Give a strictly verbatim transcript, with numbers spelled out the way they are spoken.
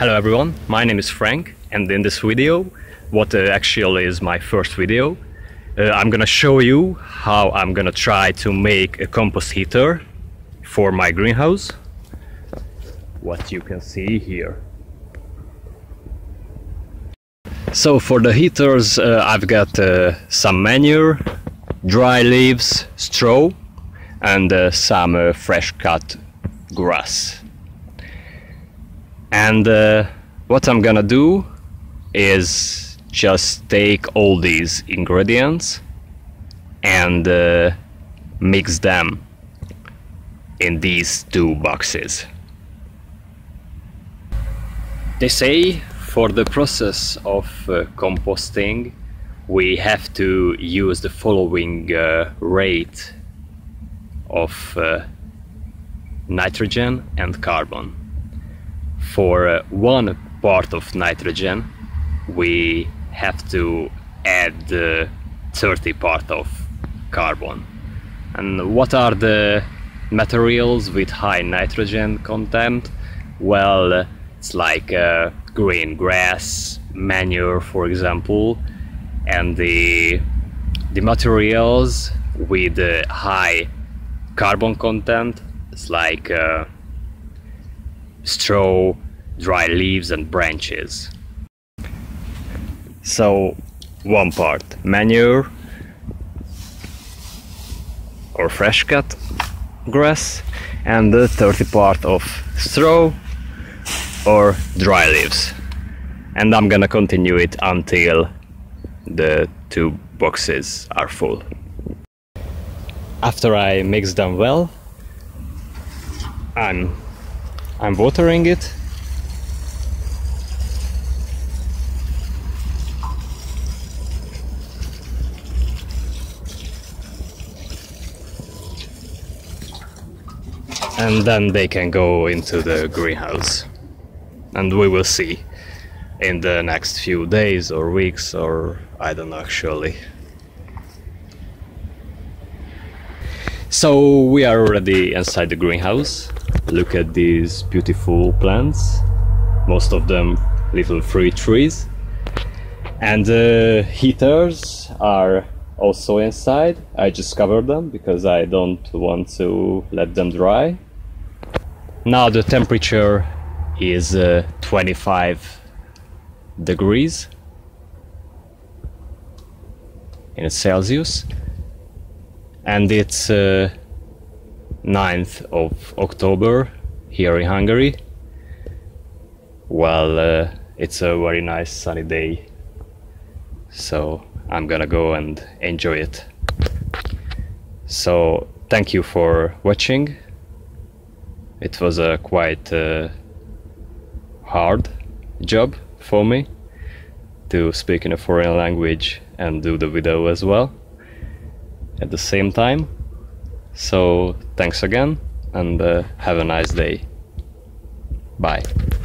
Hello everyone, my name is Frank, and in this video, what uh, actually is my first video, uh, I'm gonna show you how I'm gonna try to make a compost heater for my greenhouse, what you can see here. So for the heaters uh, I've got uh, some manure, dry leaves, straw and uh, some uh, fresh cut grass. And uh, what I'm gonna do is just take all these ingredients and uh, mix them in these two boxes. They say for the process of uh, composting we have to use the following uh, rate of uh, nitrogen and carbon. For uh, one part of nitrogen, we have to add uh, thirty part of carbon. And what are the materials with high nitrogen content? Well, uh, it's like uh, green grass, manure, for example, and the the materials with uh, high carbon content. It's like uh, straw, dry leaves and branches. So one part manure or fresh cut grass and the thirty part of straw or dry leaves, and I'm gonna continue it until the two boxes are full. After I mix them well, I'm I'm watering it, and then they can go into the greenhouse, and we will see in the next few days or weeks, or I don't know actually. So we are already inside the greenhouse. Look at these beautiful plants, most of them little fruit trees, and the uh, heaters are also inside. I just covered them because I don't want to let them dry. Now the temperature is uh, twenty-five degrees in Celsius, and it's uh, ninth of October here in Hungary. Well, uh, it's a very nice sunny day, so I'm gonna go and enjoy it. So thank you for watching. It was a quite uh, hard job for me to speak in a foreign language and do the video as well at the same time. So thanks again, and uh, have a nice day. Bye.